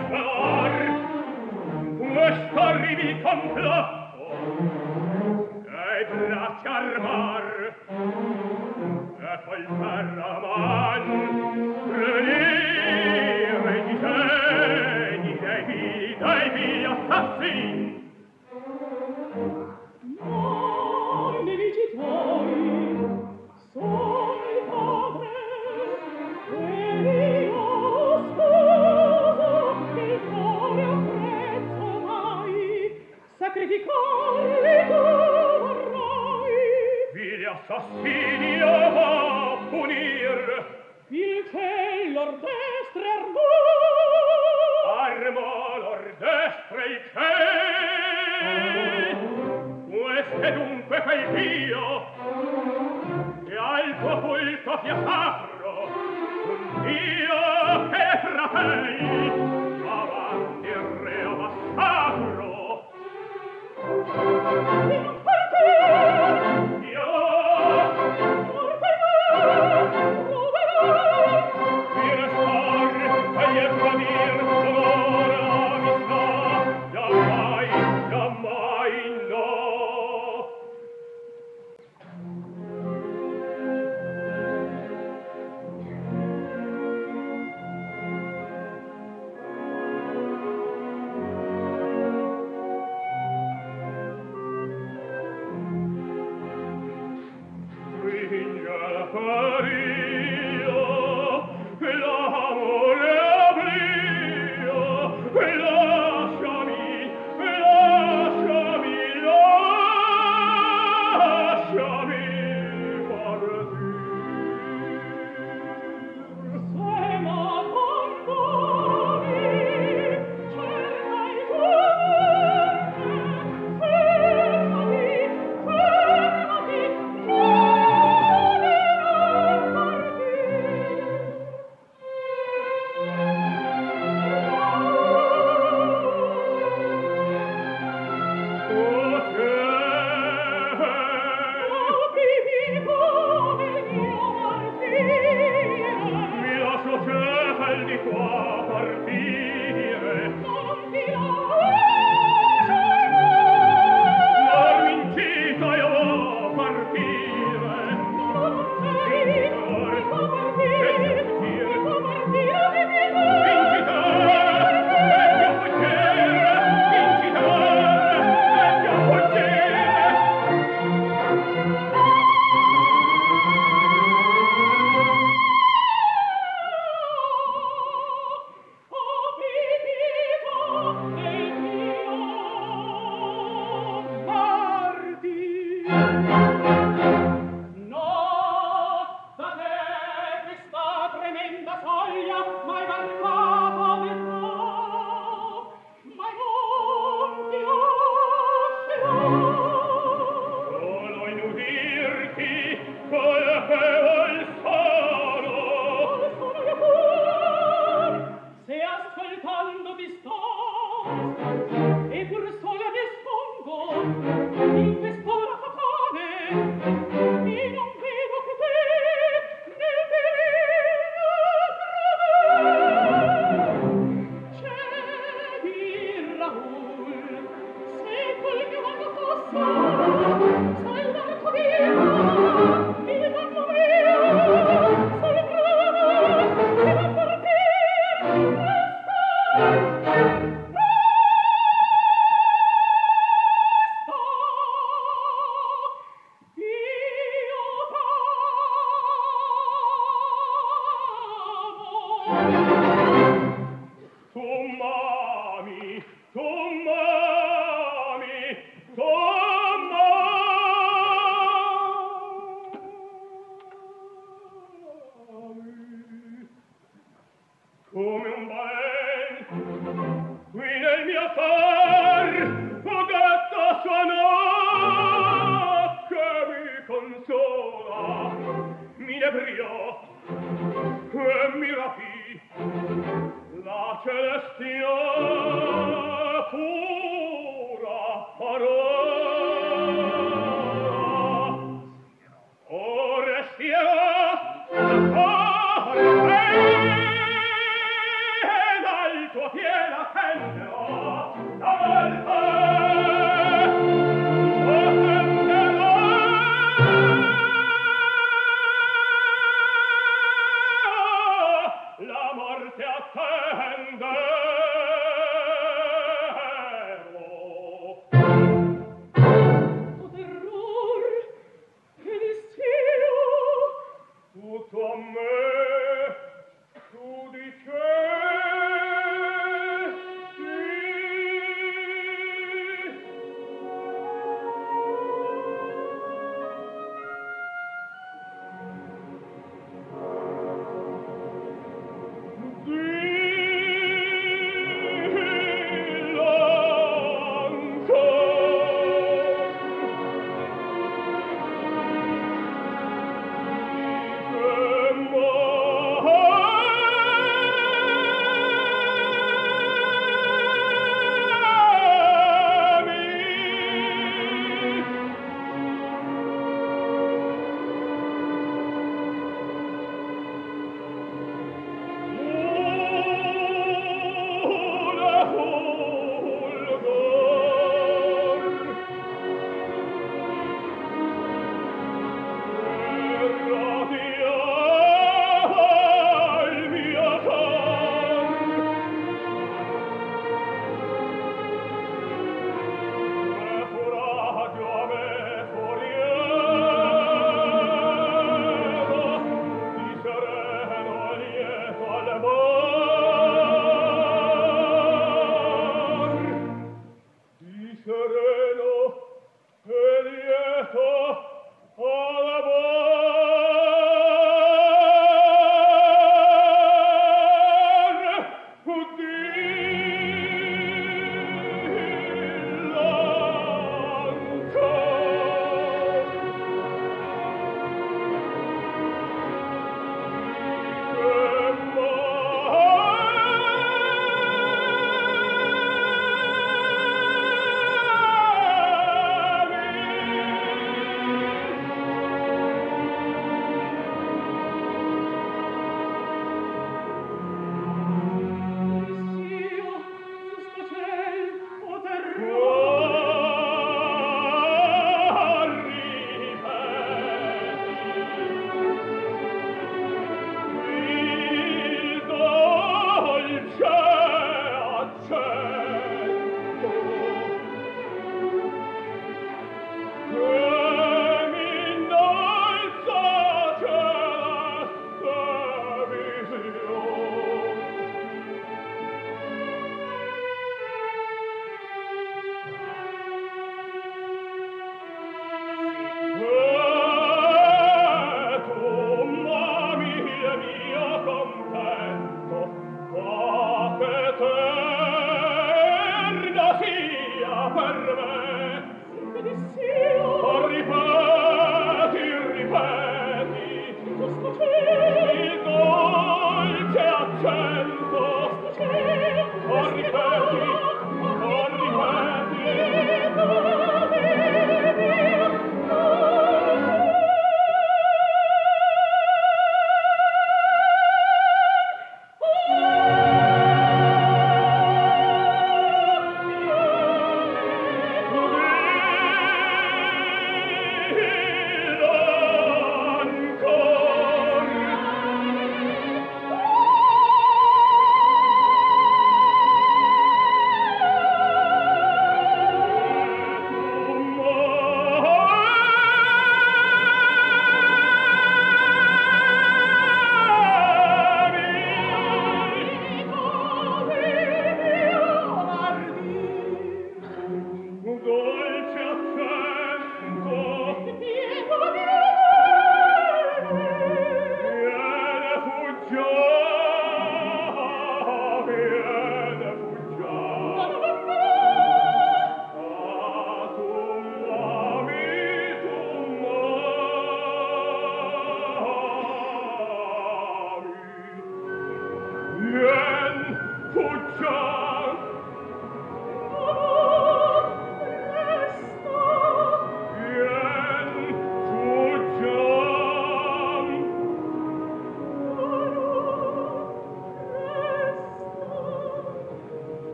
Yeah.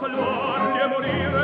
Salvarli a morire.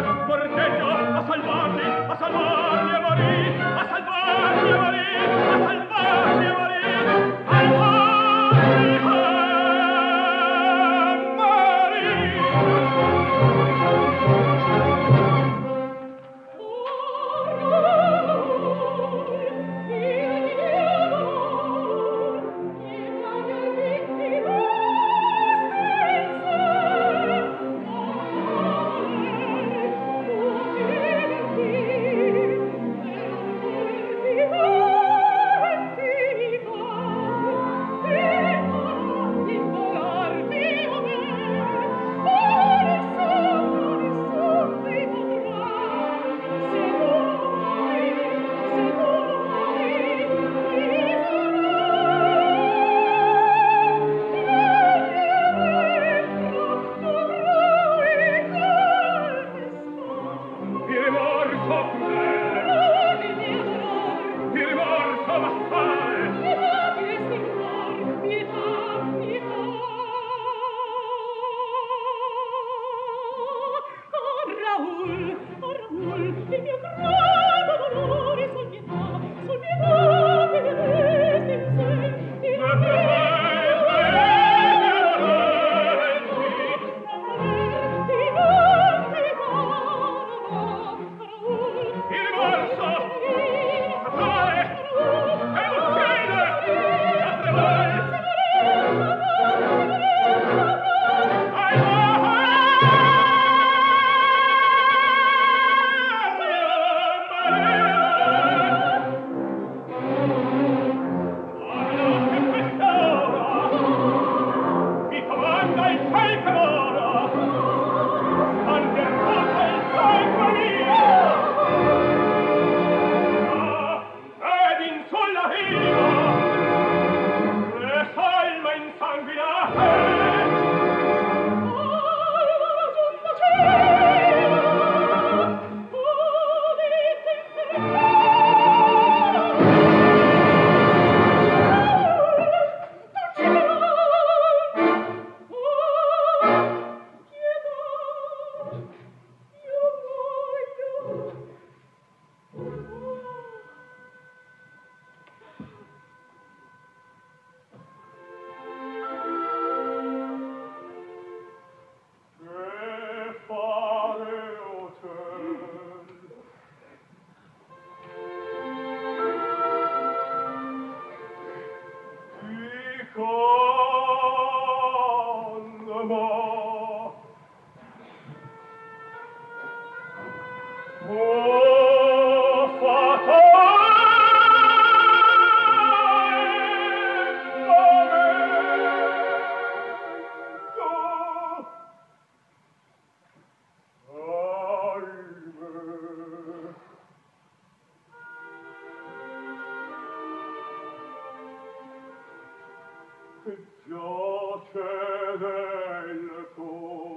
che giace nel cor.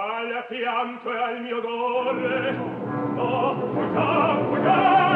Al pianto e al mio dolore, oh,